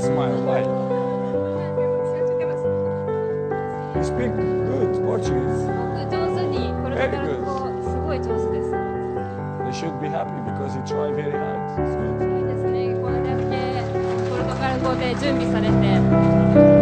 they smile. Why? Speak good Portuguese. Very good. They should be happy because you try very hard. It's good.